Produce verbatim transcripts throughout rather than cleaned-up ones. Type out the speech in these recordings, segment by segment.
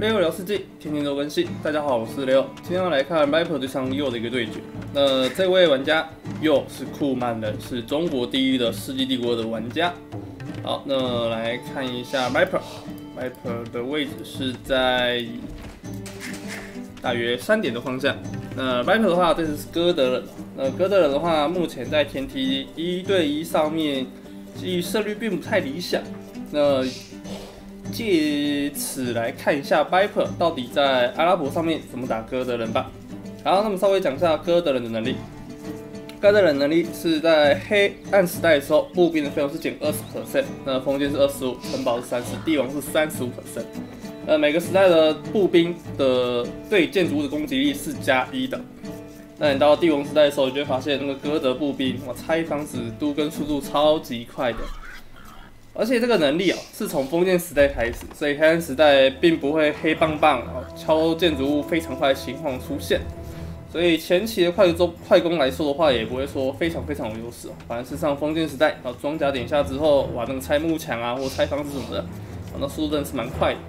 六聊世纪，天天都更新。大家好，我是六，今天要来看 Viper 对上鼬的一个对决。那、呃、这位玩家鼬是库曼人，是中国第一的世纪帝国的玩家。好，那来看一下 Viper。Viper 的位置是在大约三点的方向。那 Viper 的话，这是哥德人。那哥德人的话，目前在天梯一对一上面，其实胜率并不太理想。那借此来看一下 Viper 到底在阿拉伯上面怎么打哥德人吧。好，那么稍微讲一下哥德人的能力。哥德人能力是在黑暗时代的时候，步兵的费用是减 百分之二十， 那封建是 百分之二十五， 城堡是 三十， 帝王是 百分之三十五。 呃，每个时代的步兵的对建筑物的攻击力是加一的。那你到帝王时代的时候，你就会发现那个哥德步兵，哇，拆房子、都跟速度超级快的。 而且这个能力啊、哦，是从封建时代开始，所以黑暗时代并不会黑棒棒哦，敲建筑物非常快的情况出现，所以前期的快攻快攻来说的话，也不会说非常非常有优势哦。反而是上封建时代，然后装甲点下之后，哇，那个拆幕墙啊，或拆房子什么的，那速度真的是蛮快的。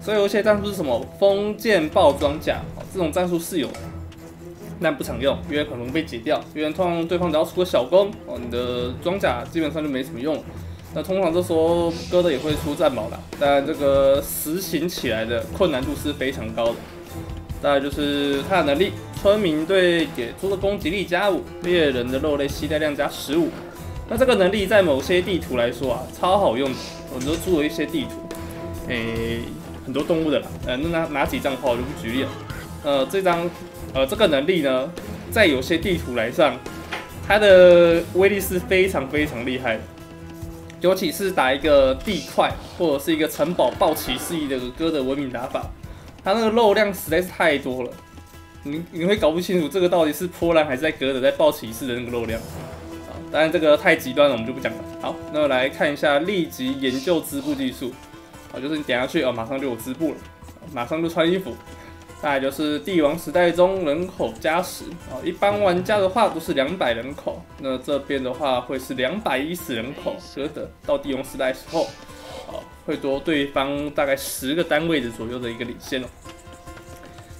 所以有些战术是什么封建爆装甲哦，这种战术是有的，但不常用，因为很容易被解掉。因为通常对方只要出个小攻哦，你的装甲基本上就没什么用了。 那通常这时候哥德也会出战矛啦，但这个实行起来的困难度是非常高的。大概就是他的能力，村民对野猪的攻击力加 五， 猎人的肉类携带量加 十五。那这个能力在某些地图来说啊，超好用的。我都做了一些地图，诶、欸，很多动物的啦，呃，那哪哪几张的话我就不举例了。呃，这张，呃，这个能力呢，在有些地图来上，它的威力是非常非常厉害的。 尤其是打一个地块或者是一个城堡暴起肆意的哥德文明打法，它那个肉量实在是太多了，你你会搞不清楚这个到底是波兰还是在哥德在暴起式的那个肉量啊。当然这个太极端了，我们就不讲了。好，那来看一下立即研究织布技术，啊，就是你点下去哦，马上就有织布了，马上就穿衣服。再来就是帝王时代中人口加十啊，一般玩家的话都是两百人口，那这边的话会是两百一十人口，哥德到帝王时代时候，啊，会多对方大概十个单位的左右的一个领先哦。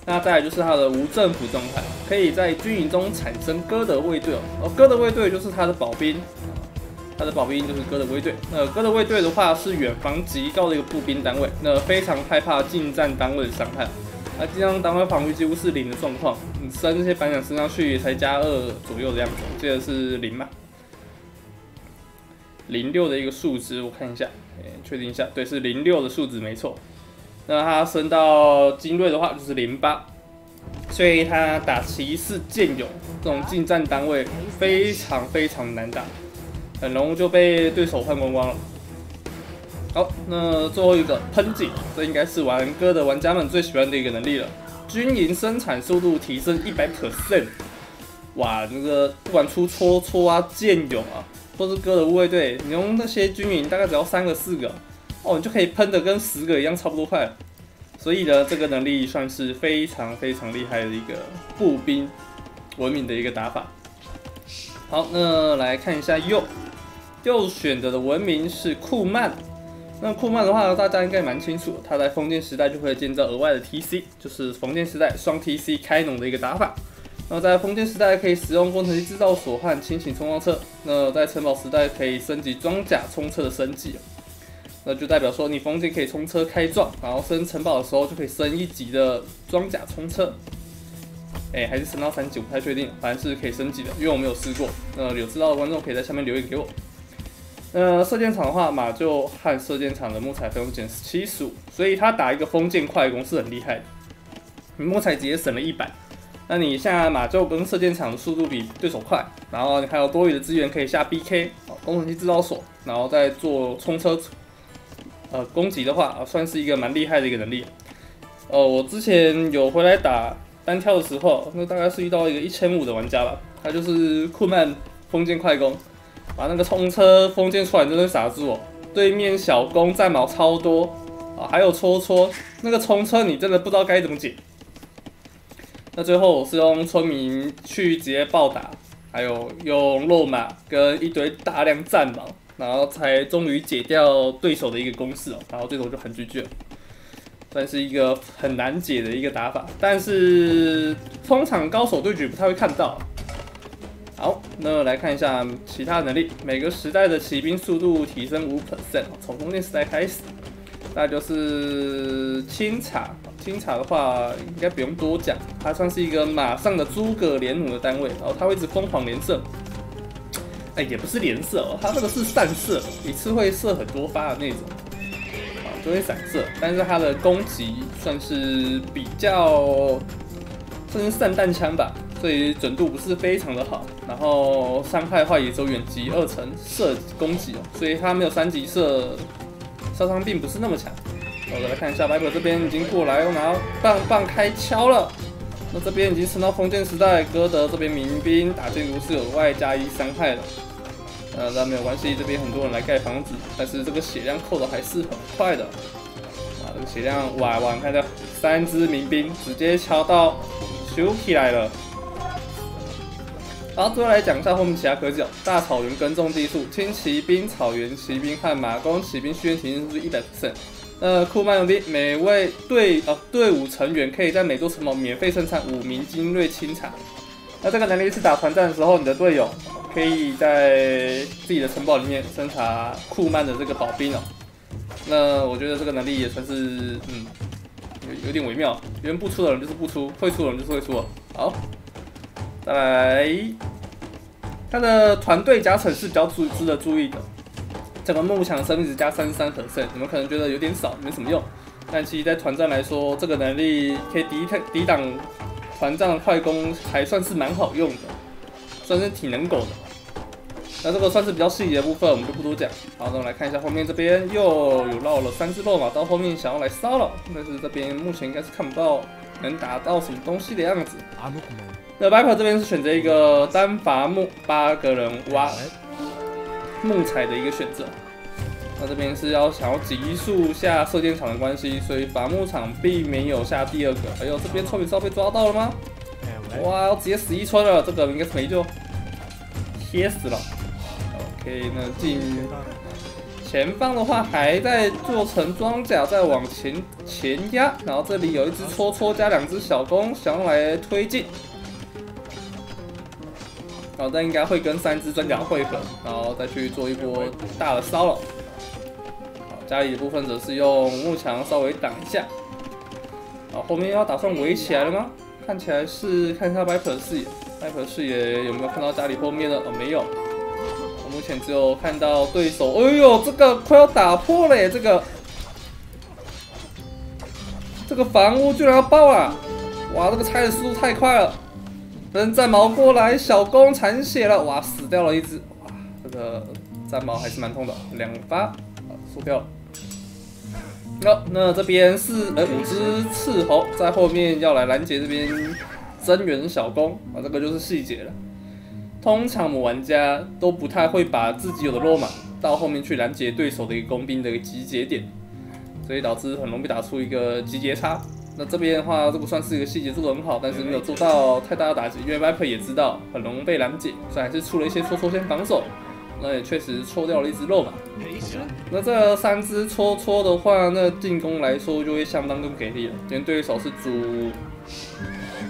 那再来就是他的无政府状态，可以在军营中产生哥德卫队哦，哦，哥德卫队就是他的保兵，他的保兵就是哥德卫队。那哥德卫队的话是远防极高的一个步兵单位，那非常害怕近战单位的伤害。 啊，经常单位防御几乎是零的状况，你升这些板甲升上去才加二左右的样子，我记得是零嘛，零六的一个数值，我看一下，诶，确定一下，对，是零六的数值没错。那它升到精锐的话就是零八，所以它打骑士、剑勇这种近战单位非常非常难打，很容易就被对手换光光了。 好，那最后一个喷井，这应该是玩哥的玩家们最喜欢的一个能力了。军营生产速度提升 百分之百， 哇，那个不管出戳戳啊、剑勇啊，都是哥的护卫队，你用那些军营大概只要三个、四个，哦，你就可以喷的跟十个一样差不多快。所以呢，这个能力算是非常非常厉害的一个步兵文明的一个打法。好，那来看一下鼬，鼬选择的文明是库曼。 那库曼的话，大家应该蛮清楚，他在封建时代就会建造额外的 T C， 就是封建时代双 T C 开农的一个打法。那在封建时代可以使用工程机制造所和轻型冲锋车，那在城堡时代可以升级装甲冲车的升级，那就代表说你封建可以冲车开撞，然后升城堡的时候就可以升一级的装甲冲车。哎、欸，还是升到三级，不太确定，反正是可以升级的，因为我没有试过。那有知道的观众可以在下面留言给我。 呃，射箭场的话，马厩和射箭场的木材费用减七十五，所以他打一个封建快攻是很厉害的。你木材直接省了一百，那你下马厩跟射箭场的速度比对手快，然后你还有多余的资源可以下 B K 哦，工程机制造所，然后再做冲车，呃，攻击的话、呃、算是一个蛮厉害的一个能力。呃，我之前有回来打单挑的时候，那大概是遇到一个一千五的玩家吧，他就是库曼封建快攻。 把那个冲车封建出来，真的傻住哦！对面小攻战矛超多啊，还有戳戳，那个冲车你真的不知道该怎么解。那最后我是用村民去直接暴打，还有用肉马跟一堆大量战矛，然后才终于解掉对手的一个攻势哦，然后对手就很G G了。算是一个很难解的一个打法，但是通常高手对局不太会看到。好，那来看一下其他能力，每个时代的骑兵速度提升 百分之五， 从封建时代开始。 那就是清查，清查的话应该不用多讲，它算是一个马上的诸葛连弩的单位，然后它会一直疯狂连射，哎、欸，也不是连射哦，它这个是散射，一次会射很多发的那种，啊，就会散射，但是它的攻击算是比较，算是散弹枪吧，所以准度不是非常的好，然后伤害的话也只有远击二成射攻击哦，所以它没有三级射。 杀伤并不是那么强，我再来看一下 Viper 这边已经过来，然后棒棒开敲了。那这边已经升到封建时代，歌德这边民兵打建筑是有外加一伤害了。呃，那没有关系，这边很多人来盖房子，但是这个血量扣的还是很快的。啊，这个血量哇哇，你看这三只民兵直接敲到修起来了。 好，最后来讲一下后面其他科技哦。大草原耕种技术，轻骑兵、草原骑兵和马弓骑兵训练提升是 百分之百。呃，库曼能力，每位队哦队伍成员可以在每座城堡免费生产五名精锐清查。那这个能力是打团战的时候，你的队友可以在自己的城堡里面生产库曼的这个保兵哦。那我觉得这个能力也算是嗯有有点微妙，原不出的人就是不出，会出的人就是会出哦。好。 再来，他的团队加成是比较注值得注意的。整个幕墙生命值加 百分之三十三， 你们可能觉得有点少，没什么用。但其实，在团战来说，这个能力可以抵抵挡团战快攻，还算是蛮好用的，算是体能狗的。那这个算是比较细节的部分，我们就不多讲。好，那我们来看一下后面这边又有绕了三只肉马，到后面想要来骚扰，但是这边目前应该是看不到能打到什么东西的样子。 那 Viper 这边是选择一个单伐木八个人挖木材的一个选择。那这边是要想要急速下射箭场的关系，所以伐木场并没有下第二个。哎呦，这边臭美少被抓到了吗？哇，直接死一村了，这个应该是没救，贴死了。OK， 那进前方的话还在做成装甲，再往前前压，然后这里有一只戳戳加两只小弓，想要来推进。 然后但应该会跟三只装甲汇合，然后再去做一波大的骚扰。好，家里的部分则是用木墙稍微挡一下。好，后面要打算围起来了吗？看起来是，看一下 Viper 的视野 ，Viper 视野有没有看到家里后面的？哦，没有。我目前只有看到对手。哎呦，这个快要打破了耶！这个这个房屋居然要爆了！哇，这个拆的速度太快了。 人战矛过来，小弓残血了，哇，死掉了一只，哇，这个战矛还是蛮痛的，两发，输掉了。那、哦、那这边是呃五只斥候在后面要来拦截这边增援小弓啊，这个就是细节了。通常我们玩家都不太会把自己有的肉马到后面去拦截对手的一个工兵的一个集结点，所以导致很容易打出一个集结差。 那这边的话，这个算是一个细节做得很好，但是没有做到太大的打击，因为 Viper 也知道很容易被拦截，所以还是出了一些戳戳先防守，那也确实戳掉了一只肉马。那这三只戳戳的话，那进攻来说就会相当更给力了，因为对手是主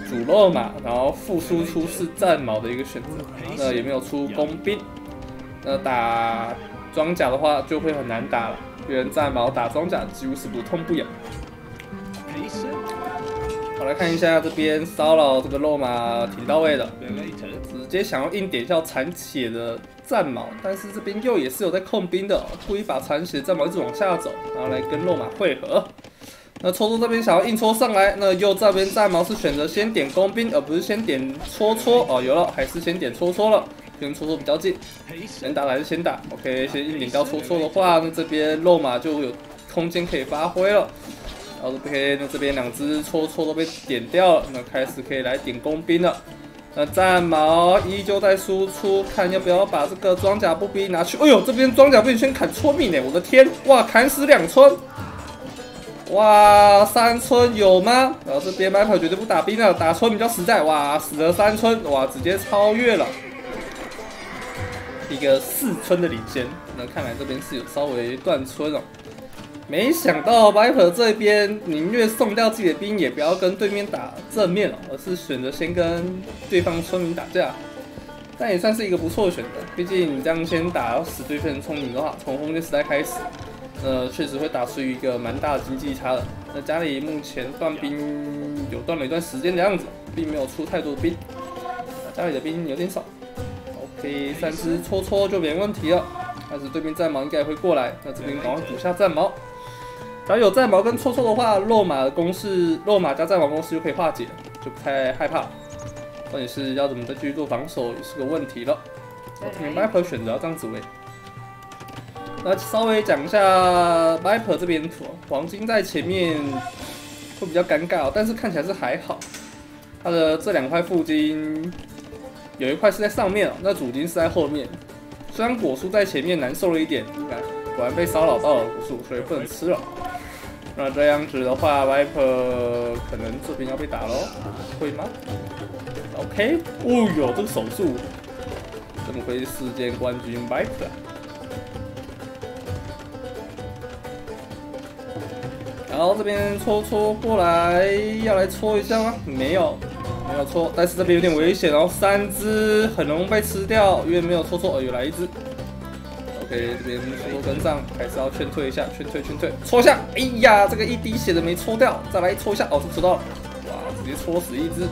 主肉马，然后副输出是战矛的一个选择，那也没有出工兵，那打装甲的话就会很难打了，因为战矛打装甲几乎是不痛不痒。 我来看一下这边骚扰这个肉马挺到位的，直接想要硬点一下残血的战矛，但是这边又也是有在控兵的，故意把残血的战矛一直往下走，然后来跟肉马汇合。那戳戳这边想要硬戳上来，那右这边战矛是选择先点工兵，而不是先点戳戳哦，有了，还是先点戳戳了，跟戳戳比较近，能打的还是先打。OK， 先硬点到戳戳的话，那这边肉马就有空间可以发挥了。 然后 OK， 那这边两只戳戳都被点掉了，那开始可以来点工兵了。那战矛依旧在输出，看要不要把这个装甲步兵拿去。哎呦，这边装甲步兵先砍村民呢，我的天！哇，砍死两村！哇，三村有吗？然后这边 Viper 绝对不打兵了，打村比较实在。哇，死了三村，哇，直接超越了一个四村的领先。那看来这边是有稍微断村了。没想到 Viper 这边宁愿送掉自己的兵，也不要跟对面打正面了，而是选择先跟对方村民打架。但也算是一个不错的选择，毕竟你这样先打死对方村民的话，从封建时代开始，呃，确实会打出一个蛮大的经济差的。那家里目前断兵有断了一段时间的样子，并没有出太多的兵，家里的兵有点少。OK， 三只戳戳就没问题了。 但是对面战矛应该也会过来，那这边赶快补下战矛。只要有战矛跟戳戳的话，肉马的攻势，肉马加战矛攻势就可以化解，就不太害怕。到底是要怎么再继续做防守也是个问题了。我听 Viper 选择要这样子位。那稍微讲一下 Viper 这边图，黄金在前面会比较尴尬、哦，但是看起来是还好。它的这两块腹筋有一块是在上面、哦，那主筋是在后面。 虽然果蔬在前面难受了一点，果然被骚扰到了果蔬，所以不能吃了。那这样子的话 ，Viper 可能这边要被打喽，会吗 ？OK， 哦哟，这个手速，怎么会是世界冠军 Viper？ 然后这边戳戳过来，要来戳一下吗？没有。 没有戳，但是这边有点危险哦，三只很容易被吃掉，因为没有戳戳，又来一只。OK， 这边戳戳跟上，还是要劝退一下，劝退劝退，戳下，哎呀，这个一滴血的没戳掉，再来戳一下，哦，戳到了，哇，直接戳死一只。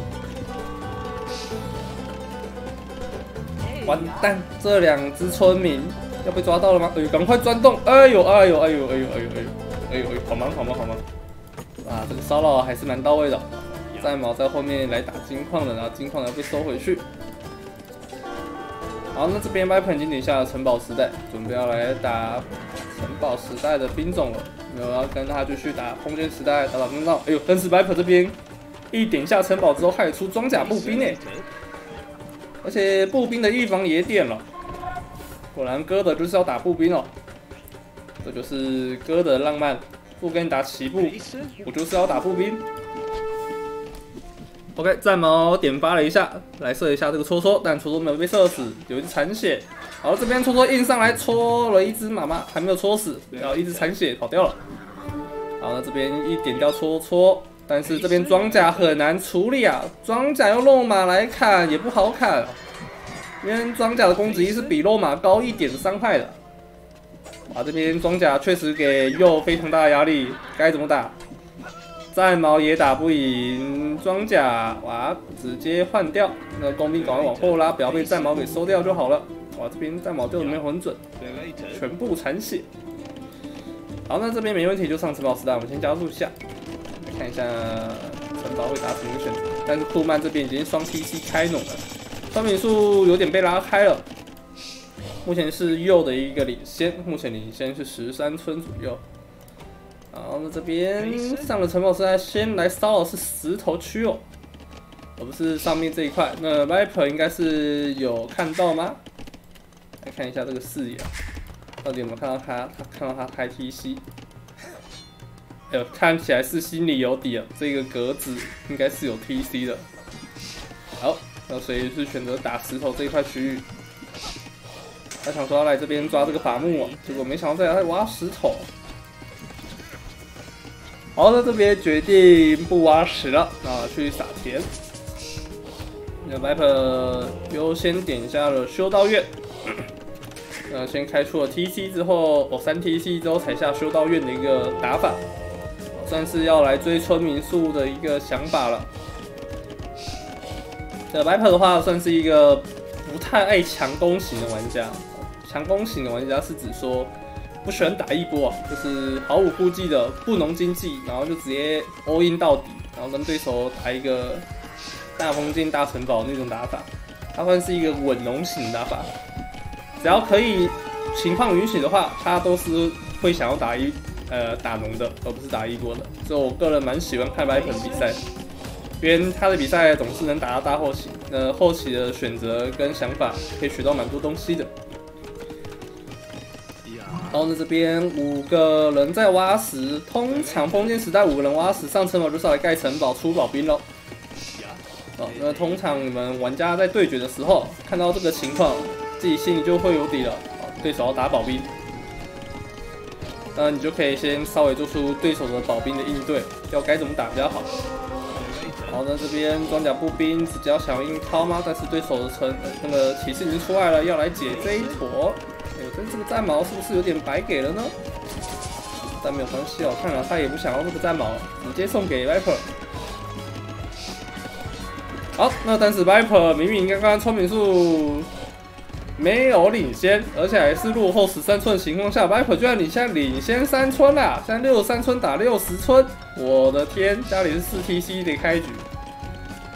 完蛋，这两只村民要被抓到了吗？哎呦，赶快钻洞！哎呦哎呦哎呦哎呦哎呦哎呦哎呦，好忙好忙好忙！啊，这个骚扰还是蛮到位的。 战矛在后面来打金矿的，然后金矿要被收回去。好，那这边 Viper 已经领下了城堡时代，准备要来打城堡时代的兵种了。然后要跟他就去打封建时代，打打公道。哎呦，但是 Viper 这边一点下城堡之后，开始出装甲步兵哎，而且步兵的预防也点了。果然哥德就是要打步兵哦，这就是哥德浪漫。不跟你打骑步，我就是要打步兵。 OK， 战矛点发了一下，来射一下这个戳戳，但戳戳没有被射死，有一只残血。好，这边戳戳硬上来戳了一只妈妈，还没有戳死，然后一只残血跑掉了。好，那这边一点掉戳戳，但是这边装甲很难处理啊，装甲用肉马来砍也不好砍、啊，因为装甲的攻击力是比肉马高一点的伤害的。啊，这边装甲确实给右非常大的压力，该怎么打？ 战矛也打不赢，装甲哇，直接换掉。那工兵赶快往后拉，不要被战矛给收掉就好了。哇，这边战矛就没有很准，全部残血。好，那这边没问题，就上城堡时代。我们先加速一下，来看一下城堡会打什么选择。但是库曼这边已经双 T C 开弩了，双米数有点被拉开了。目前是右的一个领先，目前领先是十三村左右。 好，那这边上了城堡时代，先来骚扰是石头区哦，而不是上面这一块。那 Viper 应该是有看到吗？来看一下这个视野，到底有没有看到他？他看到他开 T C， 哎呦，看起来是心里有底了，这个格子应该是有 T C 的。好，那所以是选择打石头这一块区域。他想说要来这边抓这个伐木哦，结果没想到在来挖石头。 好，那这边决定不挖石了，那去撒田。那 Viper 优先点下了修道院，那先开出了 T C 之后，哦，三 T C 之后才下修道院的一个打法，算是要来追村民数的一个想法了。那 Viper 的话，算是一个不太爱强攻型的玩家，强攻型的玩家是指说。 不喜欢打一波、啊，就是毫无顾忌的不农经济，然后就直接 all in 到底，然后跟对手打一个大封建大城堡那种打法，它算是一个稳农型的打法。只要可以情况允许的话，他都是会想要打一呃打农的，而不是打一波的。所以我个人蛮喜欢看 Viper 比赛，因为他的比赛总是能打到大后期，呃后期的选择跟想法可以学到蛮多东西的。 然后呢，这边五个人在挖石，通常封建时代五个人挖石上城堡就是来盖城堡出堡兵喽。哦，那通常你们玩家在对决的时候看到这个情况，自己心里就会有底了。哦，对手要打堡兵。那你就可以先稍微做出对手的保兵的应对，要该怎么打比较好。好，那这边装甲步兵比较想硬掏吗？但是对手的城、呃、那个骑士已经出来了，要来解这一坨。哎、欸，但这个战矛是不是有点白给了呢？但没有关系哦，看来他也不想要这个战矛，直接送给 Viper。好，那但是 Viper 明明刚刚聪明术。 没有领先，而且还是落后十三寸情况下 ，Viper 居然领先领先三村啦！现在六十三村打六十村，我的天，家里是四 T C 得开局，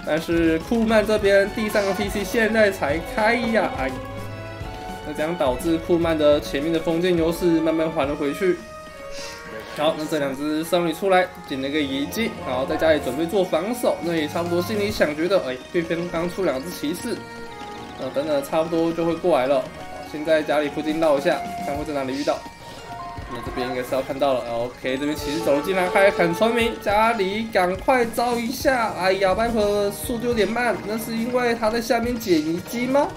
但是库曼这边第三个 T C 现在才开呀，哎，那这样导致库曼的前面的封建优势慢慢还了回去。好，那这两只僧侣出来捡了个遗迹，然后在家里准备做防守，那也差不多心里想觉得，哎，对方刚出两只骑士。 呃，等等，差不多就会过来了。先在家里附近绕一下，看会在哪里遇到。那这边应该是要看到了。OK， 这边骑士走了进来，开始砍村民。家里赶快招一下。哎呀 ，Viper 速度有点慢，那是因为他在下面捡遗迹吗？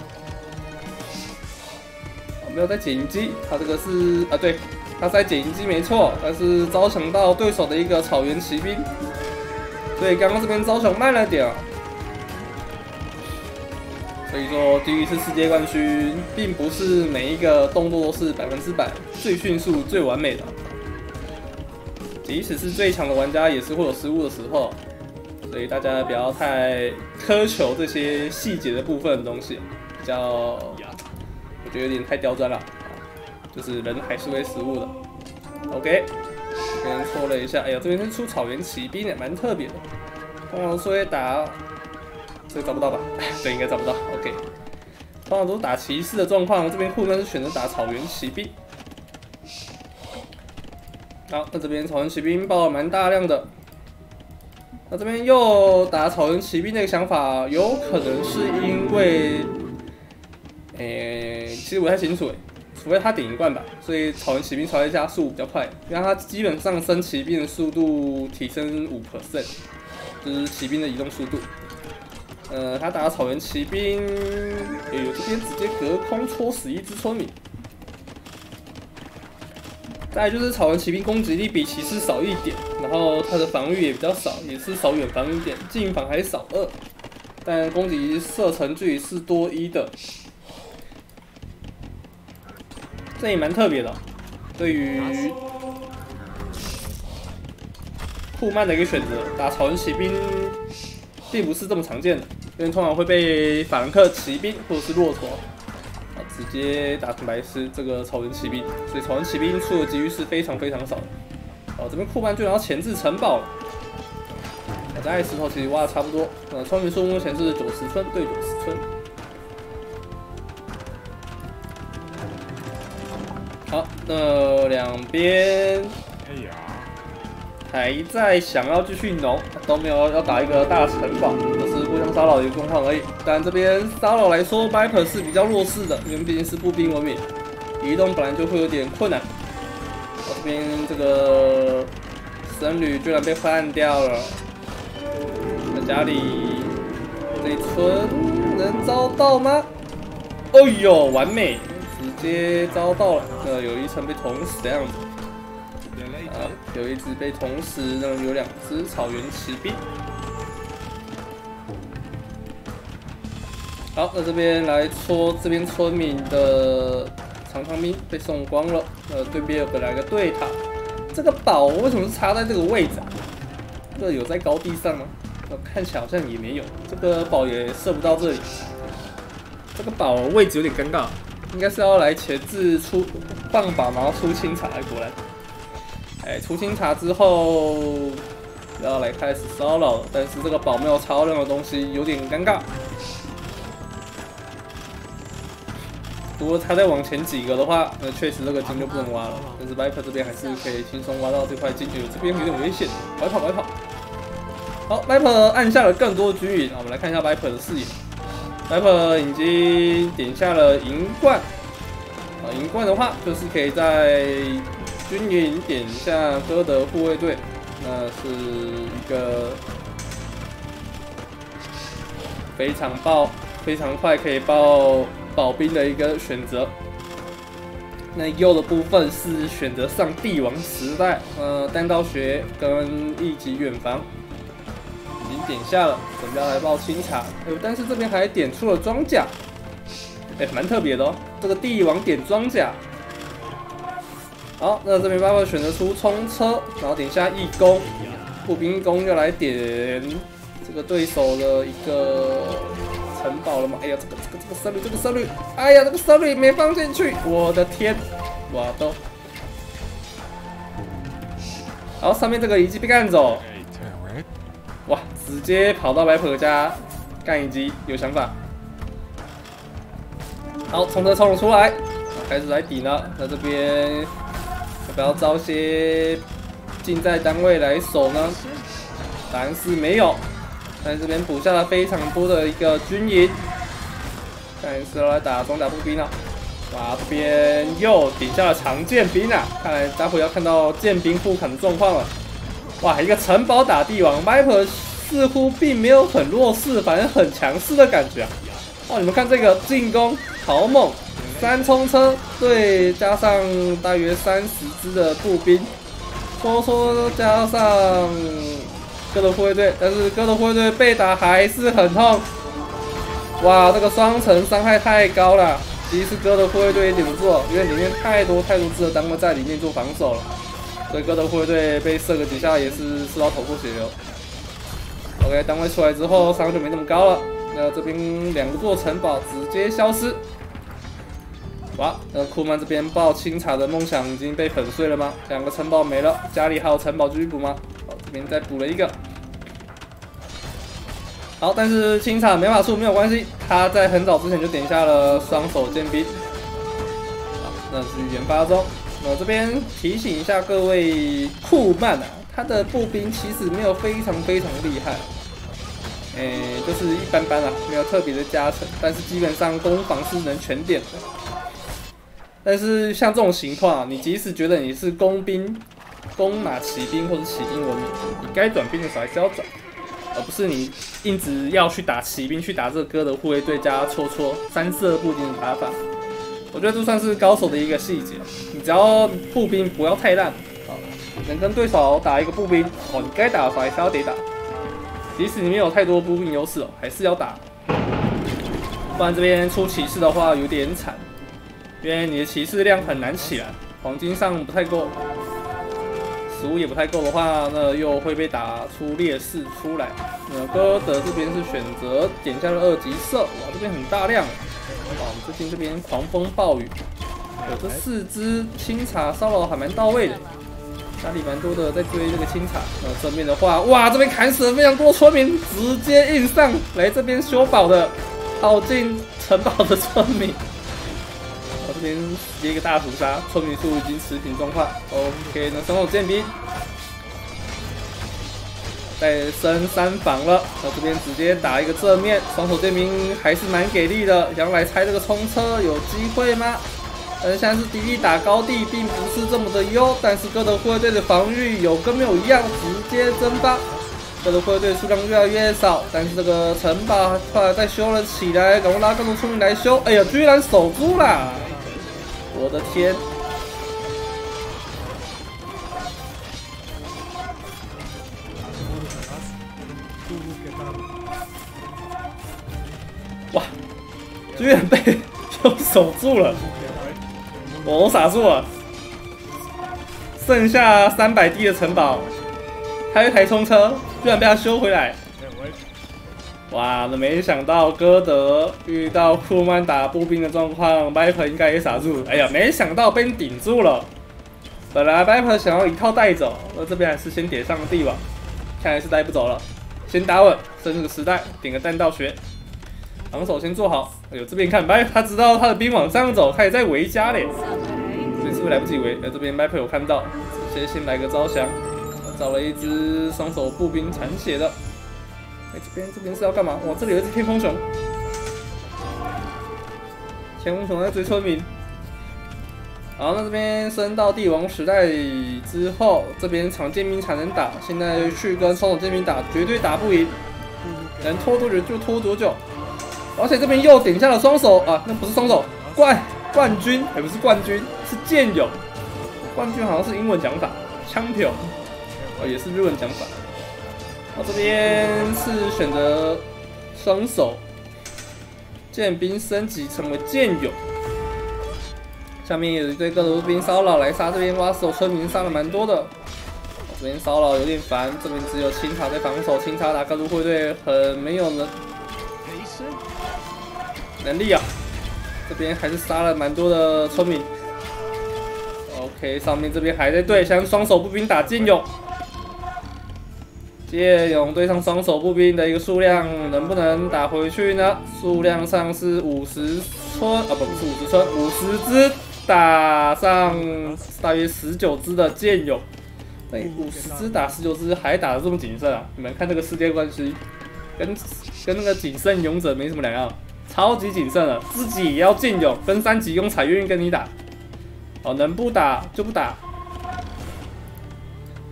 哦，没有在捡遗迹，他这个是啊，对，他在捡遗迹没错，但是招降到对手的一个草原骑兵，所以刚刚这边招降慢了点啊。 所以说，第一次世界冠军并不是每一个动作都是百分之百最迅速、最完美的。即使是最强的玩家，也是会有失误的时候。所以大家不要太苛求这些细节的部分的东西，比较我觉得有点太刁钻了。就是人还是会失误的。OK， 这边搓了一下，哎呀，这边是出草原骑兵也蛮特别的。通常说打。 这个找不到吧？对，应该找不到。OK， 通常都是打骑士的状况，这边库曼是选择打草原骑兵。好，那这边草原骑兵爆了蛮大量的。那这边又打草原骑兵这个想法，有可能是因为，诶、欸，其实不太清楚诶，除非他顶一冠吧，所以草原骑兵传一下速度比较快，因为他基本上升骑兵的速度提升 百分之五， 就是骑兵的移动速度。 呃，他打草原骑兵，哎呦，这边直接隔空戳死一只村民。再来就是草原骑兵攻击力比骑士少一点，然后他的防御也比较少，也是少远防一点，近防还少二，但攻击射程距离是多一的，这也蛮特别的、哦。对于库曼的一个选择，打草原骑兵。 并不是这么常见的，因为通常会被法兰克骑兵或者是骆驼啊直接打成白痴这个草原骑兵，所以草原骑兵出的机遇是非常非常少的。哦、啊，这边库曼居然要前置城堡了，我、啊、在石头其实挖的差不多。呃、啊，村民数目前是九十村对九十村。好，那两边。哎呀。 还在想要继续农，都没有要打一个大城堡，只是互相骚扰一个状况而已。但这边骚扰来说 ，Viper 是比较弱势的，因为毕竟是步兵文明，移动本来就会有点困难。我这边这个僧侣居然被换掉了，那家里这村能遭到吗？哦呦，完美，直接遭到了，呃，有一层被捅死的样子。 啊，有一只被同时呢，有两只草原骑兵。好，那这边来戳这边村民的长枪兵被送光了。呃，对面有本来个对塔，这个堡为什么是插在这个位置啊？这有在高地上吗？呃，看起来好像也没有，这个堡也射不到这里。这个堡位置有点尴尬，应该是要来前置出放榜，然后出清查过来。 哎，出清查之后要来开始骚扰了，但是这个堡没有查到任何东西，有点尴尬。如果他再往前几个的话，那确实这个金就不能挖了。但是 Viper 这边还是可以轻松挖到这块金，这边有点危险，白跑白跑。好 ，Viper 按下了更多军营，我们来看一下 Viper 的视野。Viper 已经点下了银冠，啊，银冠的话就是可以在。 军营点下哥德护卫队，那是一个非常爆、非常快可以爆保兵的一个选择。那右的部分是选择上帝王时代，呃，单刀学跟一级远防已经点下了，准备要来爆清塔。哎、欸，但是这边还点出了装甲，哎、欸，蛮特别的哦。这个帝王点装甲。好，那这边Viper选择出冲车，然后点下义工，步兵义工就来点这个对手的一个。 城堡了吗？哎呀，这个这个这个僧侣，这个僧侣，哎呀，这个僧侣没放进去，我的天，我都。然后上面这个一击被干走，哇，直接跑到Viper家干一击，有想法。好，从这冲了出来，开始来抵了。那这边要不要招些近在单位来守呢？答案是没有。 但这边补下了非常多的一个军营，但是要来打装甲步兵了。哇，这边又顶下了长剑兵啊！看来待会要看到剑兵互砍的状况了。哇，一个城堡打帝王 ，Viper 似乎并没有很弱势，反正很强势的感觉啊！哇，你们看这个进攻好猛，三冲车对加上大约三十只的步兵，说说加上。 哥德护卫队，但是哥德护卫队被打还是很痛。哇，这个双层伤害太高了，其实哥德护卫队也顶不住，因为里面太多太多只的单位在里面做防守了，所以哥德护卫队被射个几下也是射到头破血流。OK， 单位出来之后伤害就没那么高了。那这边两座城堡直接消失。哇，那库曼这边爆清塔的梦想已经被粉碎了吗？两个城堡没了，家里还有城堡继续补吗？ 这边再补了一个，好，但是清塔没法出没有关系，他在很早之前就点下了双手剑兵。好，那继续研发中。我这边提醒一下各位库曼啊，他的步兵其实没有非常非常厉害，哎、欸，就是一般般啊，没有特别的加成，但是基本上攻防是能全点的。但是像这种情况啊，你即使觉得你是工兵。 攻拿骑兵或者骑兵文明，你该转兵的时候还是要转，而不是你一直要去打骑兵，去打这个哥德护卫队加戳戳三色步兵的打法。我觉得这算是高手的一个细节，你只要步兵不要太烂，啊，能跟对手打一个步兵，哦，你该打的时候还是要得打，即使你没有太多步兵优势哦，还是要打，不然这边出骑士的话有点惨，因为你的骑士量很难起来，黄金上不太够。 食物也不太够的话，那又会被打出劣势出来。那哥德这边是选择点下了二级射，哇，这边很大量。哇，我们最近这边狂风暴雨，有这四只清塔骚扰还蛮到位的，压力蛮多的，在追这个清塔。那正面的话，哇，这边砍死了非常多村民，直接硬上来这边修堡的，耗尽城堡的村民。 这边直接一个大屠杀，村民数已经持平状况。OK， 那双手剑兵再升三防了。那这边直接打一个正面，双手剑兵还是蛮给力的。想要来拆这个冲车，有机会吗？但是现在是敌地打高地，并不是这么的优。但是哥德护卫队的防御有跟没有一样，直接蒸发。哥德护卫队数量越来越少，但是这个城堡快再修了起来，赶快拉更多村民来修。哎呀，居然守住啦！ 我的天！哇，居然被又守住了，我傻住了。剩下三百滴的城堡，还有一台冲车，居然被他修回来。哇，那没想到哥德遇到库曼打步兵的状况 ，Viper 应该也傻住。哎呀，没想到被顶住了。本来 Viper 想要一套带走，那这边还是先点上帝王，看来是带不走了。先打稳，趁这个时代点个弹道学，防守先做好。哎呦，这边看 Viper 他知道他的兵往上走，他也在围家嘞。这边是不是来不及围？哎，这边 Viper 有看到，直接先来个招降，找了一只双手步兵残血的。 哎、欸，这边这边是要干嘛？哇，这里有一只天空熊，天空熊在追村民。好，那这边升到帝王时代之后，这边长剑兵才能打。现在去跟双手剑兵打，绝对打不赢，能拖多久就拖多久。而且这边又点下了双手啊，那不是双手，怪冠军也不是冠军，是剑友。冠军好像是英文讲法 ，champion 哦，也是日文讲法。我这边是选择双手剑兵升级成为剑友。下面有一堆各路兵骚扰来杀这边挖守村民，杀了蛮多的。 这边骚扰有点烦，这边只有青塔在防守，青塔打各路会队很没有能能力啊！这边还是杀了蛮多的村民。OK， 上面这边还在对向双手步兵打剑勇，剑勇对上双手步兵的一个数量能不能打回去呢？数量上是五十村啊，不不是五十村，五十只打上大约十九只的剑勇。 五十只打十九只，还打得这么谨慎啊！你们看这个世界关系，跟跟那个谨慎勇者没什么两样，超级谨慎了，自己也要禁勇，跟三级庸才愿意跟你打。哦，能不打就不打。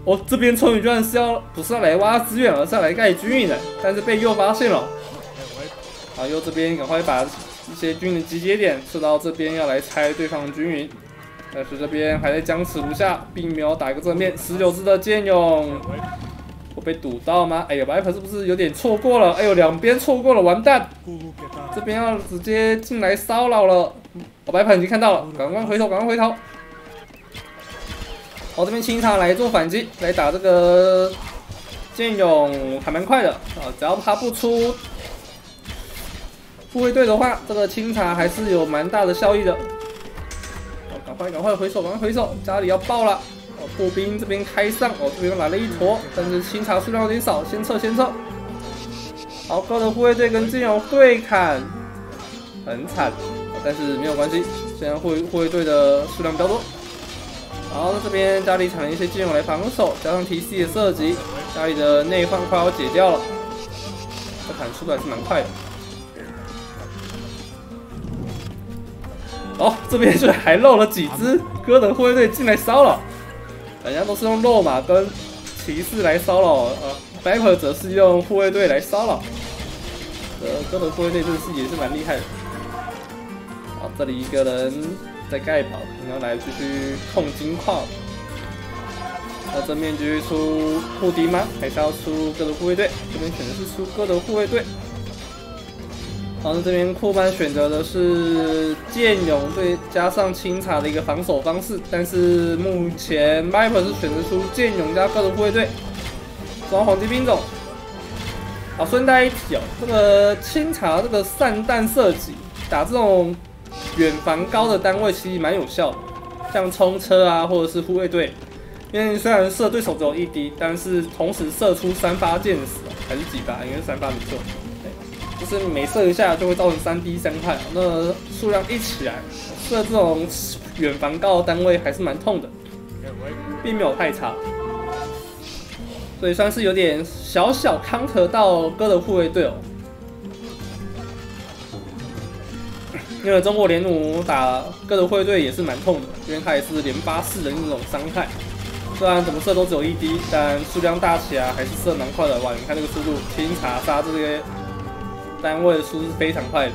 哦，这边村民居然是要不是要来挖资源，而是要来盖军营的，但是被又发现了。啊，又这边赶快把一些军人集结点撤到这边，要来拆对方的军营。 但是这边还在僵持不下，并没有打一个正面。十九只的剑勇会被堵到吗？哎呀 ，Viper 是不是有点错过了？哎呦，两边错过了，完蛋！这边要直接进来骚扰了。哦 ，Viper 已经看到了，赶快回头，赶快回头！哦，这边清塔来做反击，来打这个剑勇还蛮快的啊，只要他不出护卫队的话，这个清塔还是有蛮大的效益的。 赶快赶快回手，赶快回手！家里要爆了！哦，步兵这边开上，哦，这边来了一坨，但是清查数量有点少，先撤先撤。好，高的护卫队跟金勇对砍，很惨，哦，但是没有关系，虽然护护卫队的数量比较多。然后这边家里抢了一些金勇来防守，加上 T C 的射击，家里的内患快要解掉了。这砍速度还是蛮快的。 哦，这边就还漏了几只哥等护卫队进来骚扰，人家都是用肉马跟骑士来骚扰，呃 ，Viper 则是用护卫队来骚扰。呃，哥等护卫队真的是也是蛮厉害的。好，这里一个人在盖堡，然后来继续控金矿。要正面继续出护敌吗？还是要出哥等护卫队？这边选的是出哥等护卫队。 好，那这边库班选择的是剑勇对加上清查的一个防守方式，但是目前 Viper 是选择出剑勇加各种护卫队，双黄金兵种。好，顺带一提哦，这个清查这个散弹射击，打这种远防高的单位其实蛮有效的，像冲车啊或者是护卫队，因为虽然射对手只有一滴，但是同时射出三发箭矢还是几发，应该是三发没错。 就是每射一下就会造成三 D 伤害，那数量一起来，射这种远防高的单位还是蛮痛的，并没有太差，所以算是有点小小counter到哥的护卫队哦。因为中国联弩打哥的护卫队也是蛮痛的，因为它也是连发式的那种伤害，虽然怎么射都只有一 D， 但数量大起来还是射蛮快的。哇，你看这个速度，清查杀这些。 单位的速度是非常快的，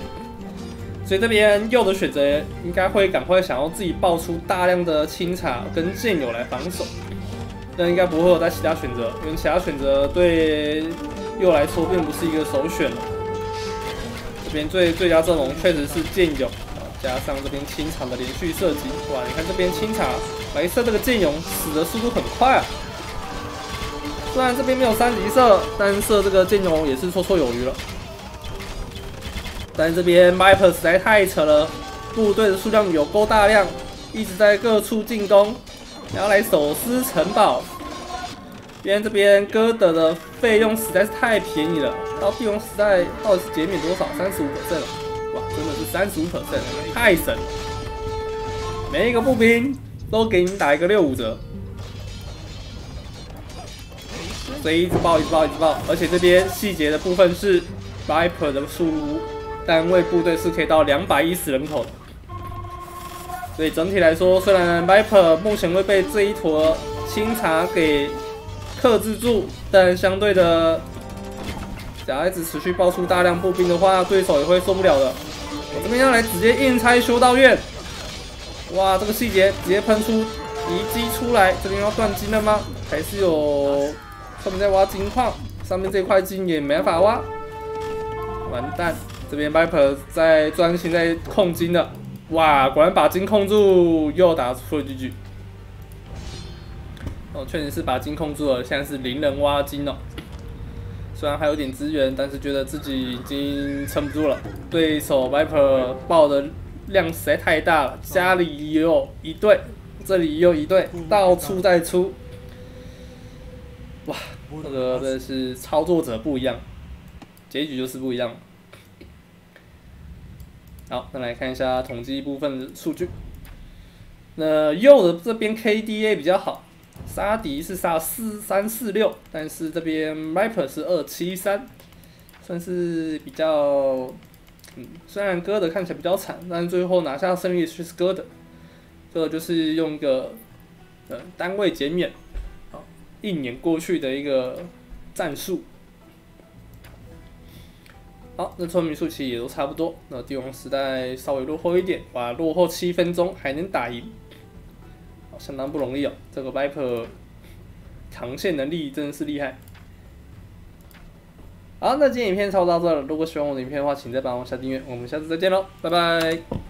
所以这边右的选择应该会赶快想要自己爆出大量的清塔跟剑友来防守，但应该不会有在其他选择，因为其他选择对右来说并不是一个首选了。这边最最佳阵容确实是剑友，加上这边清塔的连续射击，哇，你看这边清塔白色这个剑勇死的速度很快啊！虽然这边没有三级射，但射这个剑勇也是绰绰有余了。 但这边 Viper 实在太扯了，部队的数量有够大量，一直在各处进攻，然后来手撕城堡。因为这边哥德的费用实在是太便宜了，到第五时代到底是减免多少？ 百分之三十五了，哇，真的是 百分之三十五， 太神了！每一个步兵都给你打一个六五折，所以一直爆，一直爆，一直爆。而且这边细节的部分是 Viper 的数目。 单位部队是可以到两百一十人口的，所以整体来说，虽然 Viper 目前会被这一坨清查给克制住，但相对的，只要一直持续爆出大量步兵的话，对手也会受不了的。我这边要来直接硬拆修道院，哇，这个细节直接喷出遗迹出来，这边要断金了吗？还是有他们在挖金矿？上面这块金也没法挖，完蛋！这边 Viper 在专心在控金了，哇，果然把金控住，又打出了 G G。 哦，确实是把金控住了，现在是零人挖金哦。虽然还有点资源，但是觉得自己已经撑不住了。对手 Viper 爆的量实在太大了，家里也有一队，这里也有一队，到处在出。哇，这个真的是操作者不一样，结局就是不一样。好，那来看一下统计部分的数据。那右的这边 K D A 比较好。 杀敌是杀四三四六，但是这边 Viper 是二七三，算是比较，嗯，虽然哥的看起来比较惨，但是最后拿下胜利却是哥的，这个就是用一个呃单位减免，好，一年过去的一个战术。好，那村民数其实也都差不多，那帝王时代稍微落后一点，哇，落后七分钟还能打赢。 相当不容易哦，这个 Viper 扛线能力真的是厉害。好，那今天影片差不多到这了。如果喜欢我的影片的话，请再帮我下订阅。我们下次再见喽，拜拜。